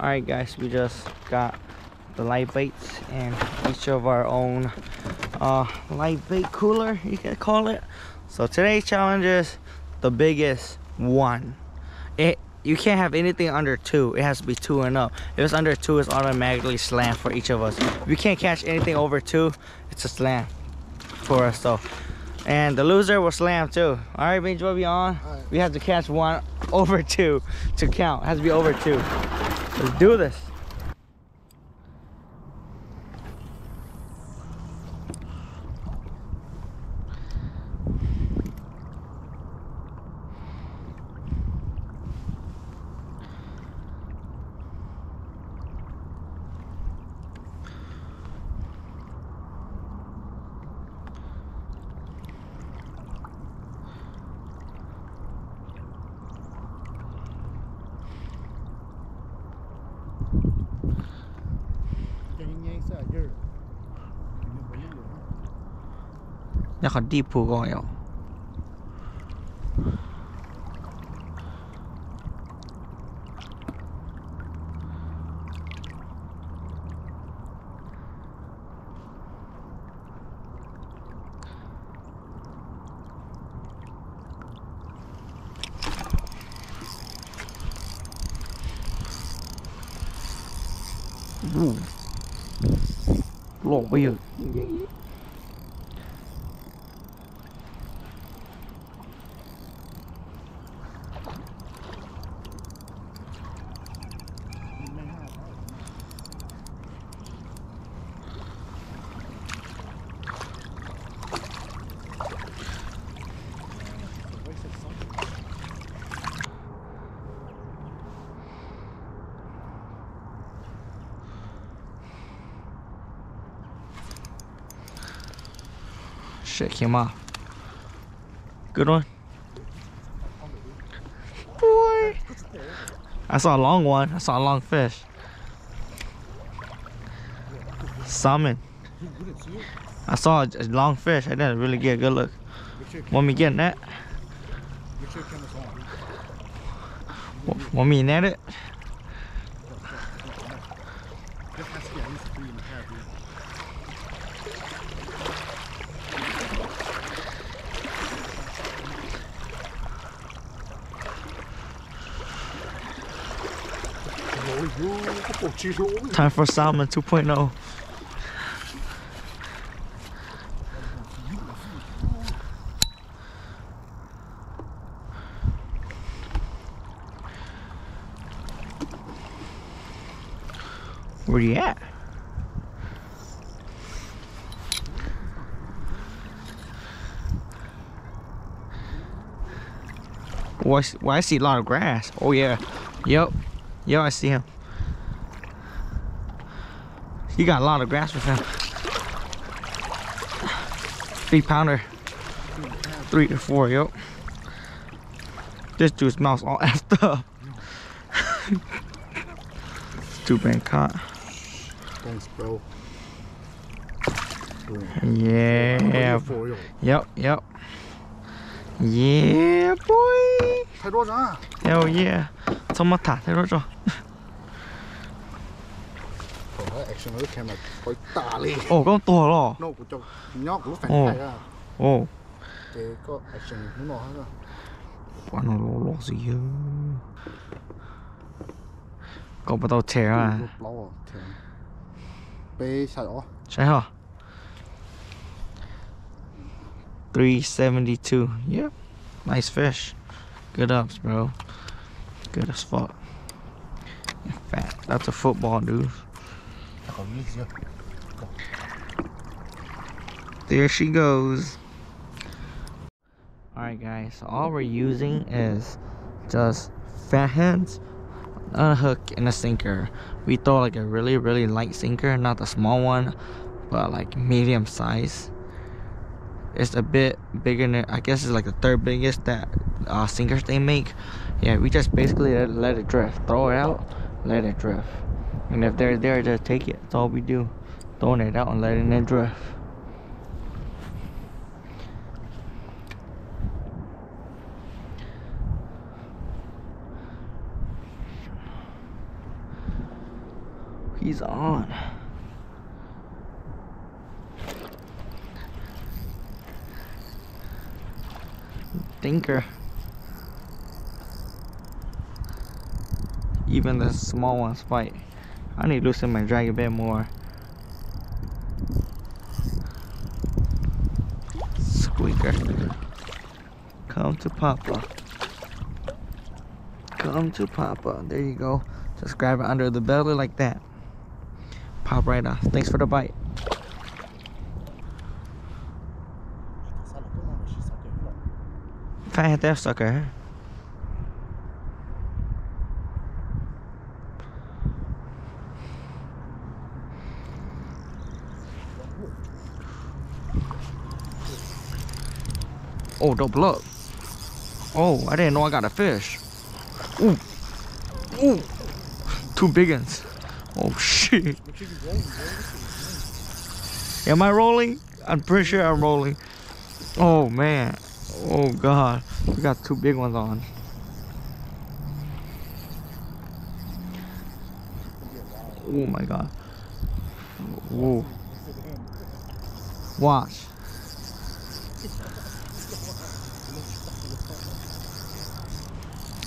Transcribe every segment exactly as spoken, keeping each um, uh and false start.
Alright guys, we just got the live baits and each of our own uh, live bait cooler, you can call it. So today's challenge is the biggest one. It You can't have anything under two. It has to be two and up. If it's under two, it's automatically slam for each of us. If you can't catch anything over two, it's a slam for us. So, and the loser will slam too. All right, Benji, what we on? Right. We have to catch one over two to count. It has to be over two. Let's do this. Now how deep pool going on. Ooh. Lord, weird. Shit came off. Good one. Boy. I saw a long one. I saw a long fish. Salmon. I saw a long fish. I didn't really get a good look. Want me getting that? Want me net it? Time for salmon two point oh. Where you at? Well, well, I see a lot of grass. Oh yeah. Yep. Yo, I see him. You got a lot of grass with him. Three pounder. Three or four, yo. This dude's mouth's all effed up. Two been caught. Thanks, bro. Yeah. Yep, yep. Yeah, boy. Hell yeah. Oh, con to lo. Oh, oh. Go bắt đầu chè à? three seventy-two. Yep. Nice fish. Good ups, bro. Good as fuck. In fact, that's a football, dude. There she goes. Alright guys, so all we're using is just fat heads, a hook, and a sinker. We throw like a really really light sinker, not the small one, but like medium size. It's a bit bigger than, I guess it's like the third biggest that uh, sinkers they make. Yeah, we just basically let it drift. Throw it out, let it drift. And if they're there, just take it. That's all we do. Throwing it out and letting it drift. He's on. Thinker. Even the small ones fight. I need to loosen my drag a bit more. Squeaker. Come to Papa. Come to Papa. There you go. Just grab it under the belly like that. Pop right off. Thanks for the bite. If I hit that sucker, huh? Oh, don't blow up. Oh, I didn't know I got a fish. Ooh. Ooh. Two big ones. Oh, shit. Am I rolling? I'm pretty sure I'm rolling. Oh, man. Oh, God. We got two big ones on. Oh, my God. Whoa. Watch.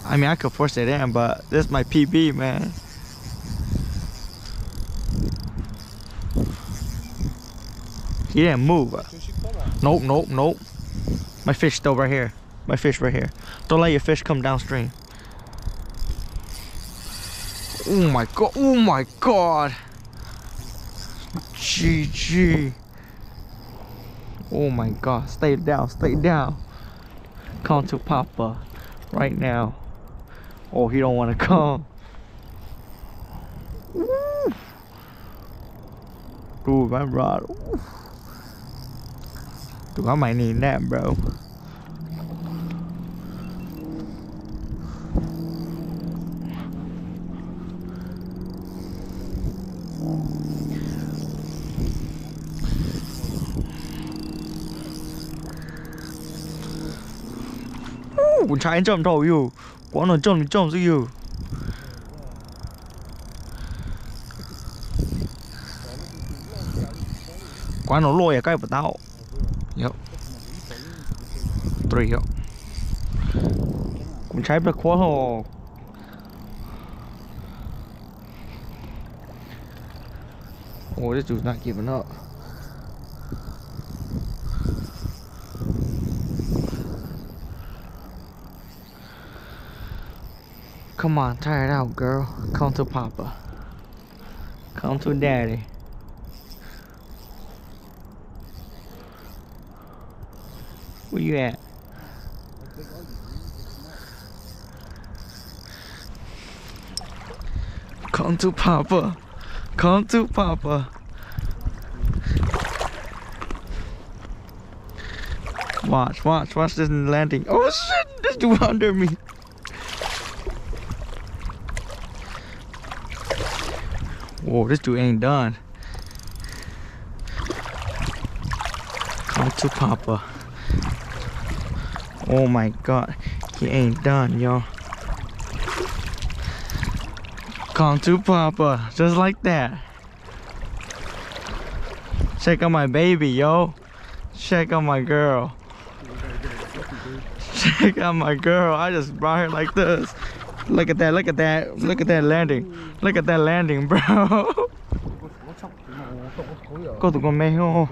I mean, I could force it in, but this is my P B, man. He didn't move. Nope, nope, nope. My fish still right here. My fish right here. Don't let your fish come downstream. Oh my god. Oh my god. G G. Oh my god. Stay down. Stay down. Come to Papa right now. Oh, he don't want to come. Ooh. Dude, my rod. Ooh. Dude, I might need that, bro. Ooh, trying to jump to you. Wanna jump, jump to you. Quán nó lôi ở cái của tao. Yep. Three, yep. Cũng trái bật khóa hồ. Oh, this dude's not giving up. Come on, try it out, girl. Come to Papa. Come to Daddy. Where you at? Come to Papa. Come to Papa. Watch, watch, watch this landing. Oh shit, this dude under me. Whoa, this dude ain't done. Come to Papa. Oh my god, he ain't done, y'all. Come to Papa, just like that. Check out my baby, yo. Check out my girl. Check out my girl. I just brought her like this. Look at that, look at that, look at that landing. Look at that landing, bro. Go to go make home.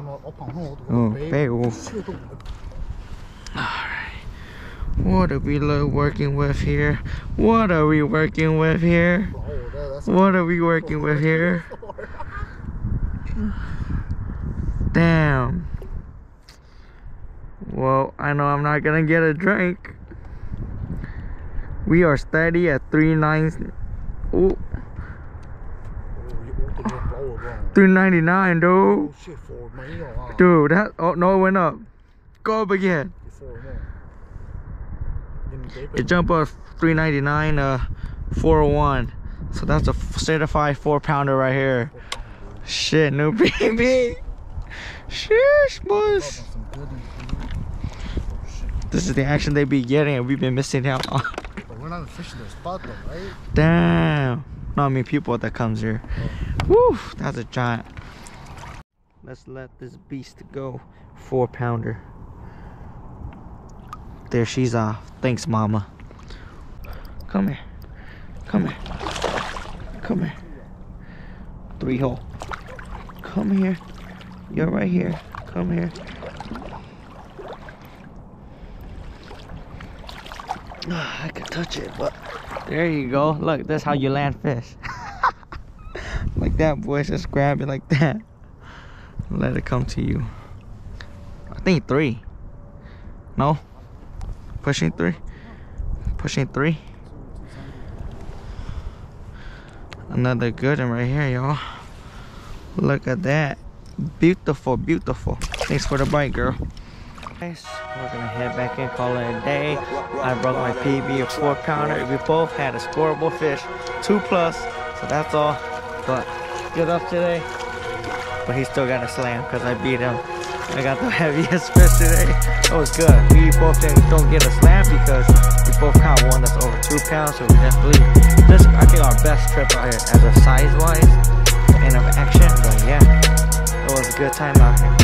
What are we working with here? What are we working with here? What are we working with here? Damn. Well, I know I'm not gonna get a drink. We are steady at three ninety-nine. Oh. three ninety-nine, dude. Dude, that. Oh, no, it went up. Go up again. It jumped up three ninety-nine, uh, four oh one. So that's a certified four pounder right here. Shit, new baby. Sheesh, boys. This is the action they be getting, and we've been missing out on. But we're not fishing their spot, though, right? Damn. No, I mean people that comes here. Woo, that's a giant. Let's let this beast go. Four pounder. There, she's off. Thanks, mama. Come here. Come here. Come here. Three hole. Come here. You're right here. Come here. Oh, I could touch it, but there you go. Look, that's how you land fish. Like that, boys. Just grab it like that. Let it come to you. I think three. No? Pushing three? Pushing three? Another good one right here, y'all. Look at that. Beautiful, beautiful. Thanks for the bite, girl. Guys, we're gonna head back in, call it a day. I brought my P B, a four pounder. We both had a scoreable fish, two plus, so that's all. But good up today. But he still got a slam because I beat him. I got the heaviest fish today. That was good. We both didn't don't get a slam because we both caught one that's over two pounds. So we definitely, this I think our best trip out here as a size wise and of action. But yeah, it was a good time out here.